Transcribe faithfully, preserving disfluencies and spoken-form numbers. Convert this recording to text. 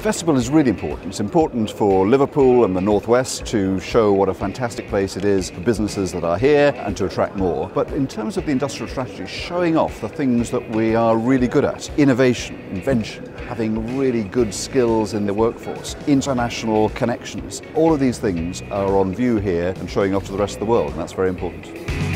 The festival is really important. It's important for Liverpool and the Northwest to show what a fantastic place it is for businesses that are here and to attract more. But in terms of the industrial strategy, showing off the things that we are really good at: innovation, invention, having really good skills in the workforce, international connections. All of these things are on view here and showing off to the rest of the world, and that's very important.